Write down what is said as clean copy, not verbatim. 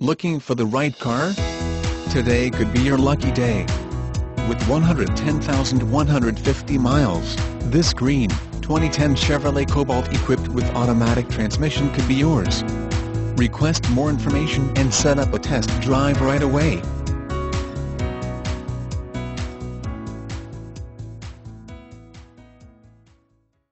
Looking for the right car? Today could be your lucky day. With 110,150 miles, this green, 2010 Chevrolet Cobalt equipped with automatic transmission could be yours. Request more information and set up a test drive right away.